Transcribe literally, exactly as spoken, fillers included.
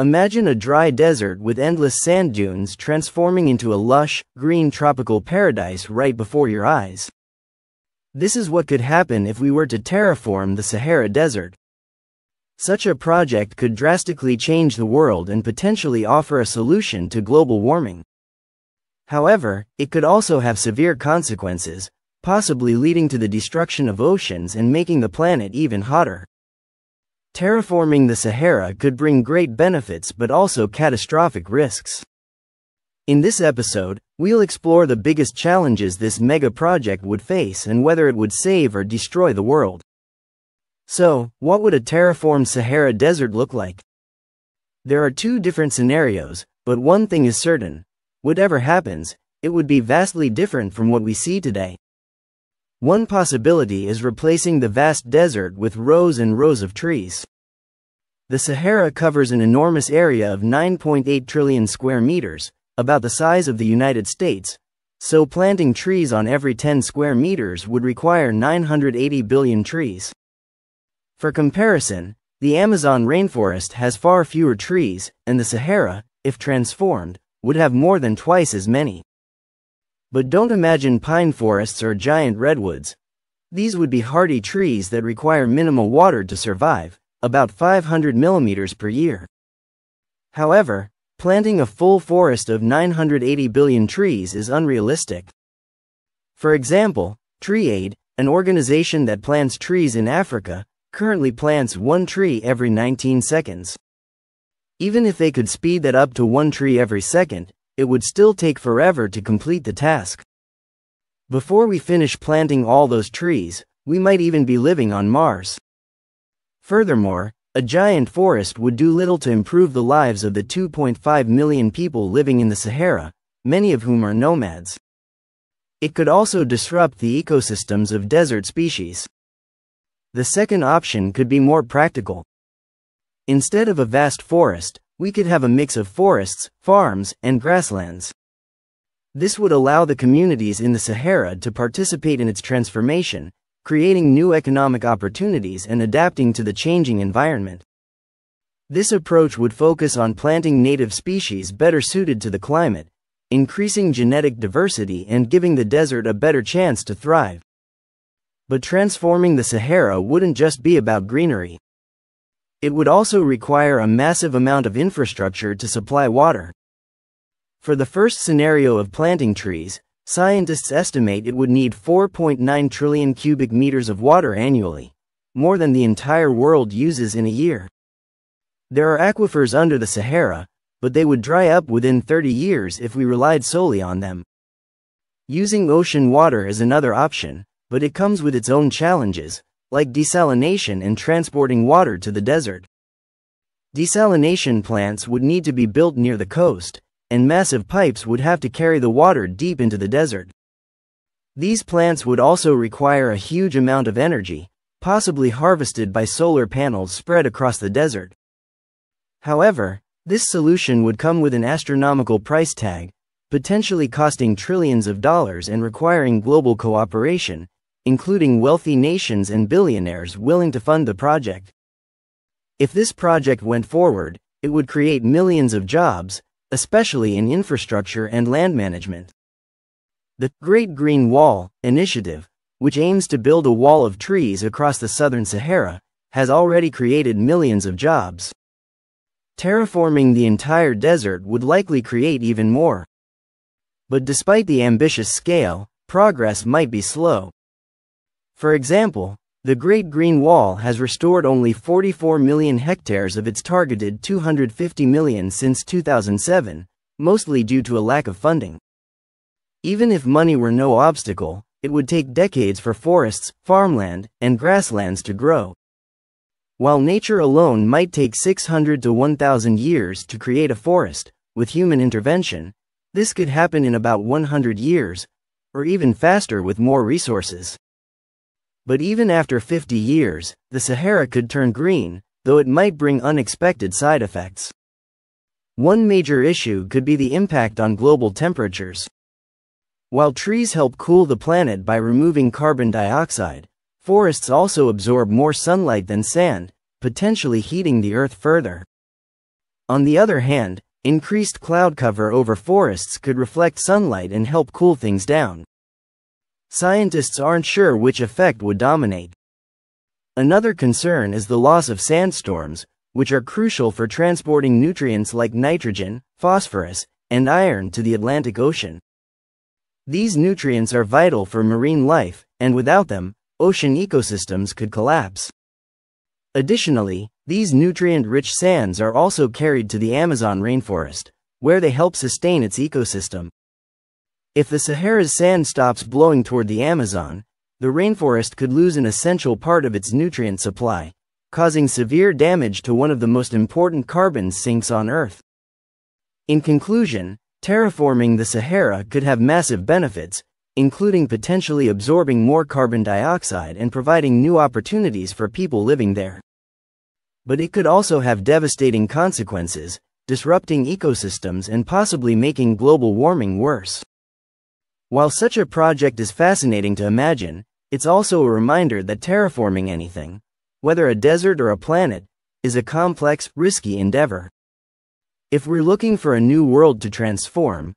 Imagine a dry desert with endless sand dunes transforming into a lush, green tropical paradise right before your eyes. This is what could happen if we were to terraform the Sahara Desert. Such a project could drastically change the world and potentially offer a solution to global warming. However, it could also have severe consequences, possibly leading to the destruction of oceans and making the planet even hotter. Terraforming the Sahara could bring great benefits but also catastrophic risks. In this episode, we'll explore the biggest challenges this mega project would face and whether it would save or destroy the world. So, what would a terraformed Sahara Desert look like? There are two different scenarios, but one thing is certain: whatever happens, it would be vastly different from what we see today. One possibility is replacing the vast desert with rows and rows of trees. The Sahara covers an enormous area of nine point eight trillion square meters, about the size of the United States, so planting trees on every ten square meters would require nine hundred eighty billion trees. For comparison, the Amazon rainforest has far fewer trees, and the Sahara, if transformed, would have more than twice as many. But don't imagine pine forests or giant redwoods. These would be hardy trees that require minimal water to survive, about five hundred millimeters per year. However, planting a full forest of nine hundred eighty billion trees is unrealistic. For example, TreeAid, an organization that plants trees in Africa, currently plants one tree every nineteen seconds. Even if they could speed that up to one tree every second, it would still take forever to complete the task. Before we finish planting all those trees, we might even be living on Mars. Furthermore, a giant forest would do little to improve the lives of the two point five million people living in the Sahara, many of whom are nomads. It could also disrupt the ecosystems of desert species. The second option could be more practical. Instead of a vast forest, we could have a mix of forests, farms, and grasslands. This would allow the communities in the Sahara to participate in its transformation, creating new economic opportunities and adapting to the changing environment. This approach would focus on planting native species better suited to the climate, increasing genetic diversity and giving the desert a better chance to thrive. But transforming the Sahara wouldn't just be about greenery. It would also require a massive amount of infrastructure to supply water. For the first scenario of planting trees, scientists estimate it would need four point nine trillion cubic meters of water annually, more than the entire world uses in a year. There are aquifers under the Sahara, but they would dry up within thirty years if we relied solely on them. Using ocean water is another option, but it comes with its own challenges, like desalination and transporting water to the desert. Desalination plants would need to be built near the coast, and massive pipes would have to carry the water deep into the desert. These plants would also require a huge amount of energy, possibly harvested by solar panels spread across the desert. However, this solution would come with an astronomical price tag, potentially costing trillions of dollars and requiring global cooperation, including wealthy nations and billionaires willing to fund the project. If this project went forward, it would create millions of jobs, especially in infrastructure and land management. The Great Green Wall initiative, which aims to build a wall of trees across the southern Sahara, has already created millions of jobs. Terraforming the entire desert would likely create even more. But despite the ambitious scale, progress might be slow. For example, the Great Green Wall has restored only forty-four million hectares of its targeted two hundred fifty million since two thousand seven, mostly due to a lack of funding. Even if money were no obstacle, it would take decades for forests, farmland, and grasslands to grow. While nature alone might take six hundred to one thousand years to create a forest, with human intervention, this could happen in about one hundred years, or even faster with more resources. But even after fifty years, the Sahara could turn green, though it might bring unexpected side effects. One major issue could be the impact on global temperatures. While trees help cool the planet by removing carbon dioxide, forests also absorb more sunlight than sand, potentially heating the Earth further. On the other hand, increased cloud cover over forests could reflect sunlight and help cool things down. Scientists aren't sure which effect would dominate. Another concern is the loss of sandstorms, which are crucial for transporting nutrients like nitrogen, phosphorus, and iron to the Atlantic Ocean. These nutrients are vital for marine life, and without them, ocean ecosystems could collapse. Additionally, these nutrient-rich sands are also carried to the Amazon rainforest, where they help sustain its ecosystem. If the Sahara's sand stops blowing toward the Amazon, the rainforest could lose an essential part of its nutrient supply, causing severe damage to one of the most important carbon sinks on Earth. In conclusion, terraforming the Sahara could have massive benefits, including potentially absorbing more carbon dioxide and providing new opportunities for people living there. But it could also have devastating consequences, disrupting ecosystems and possibly making global warming worse. While such a project is fascinating to imagine, it's also a reminder that terraforming anything, whether a desert or a planet, is a complex, risky endeavor. If we're looking for a new world to transform,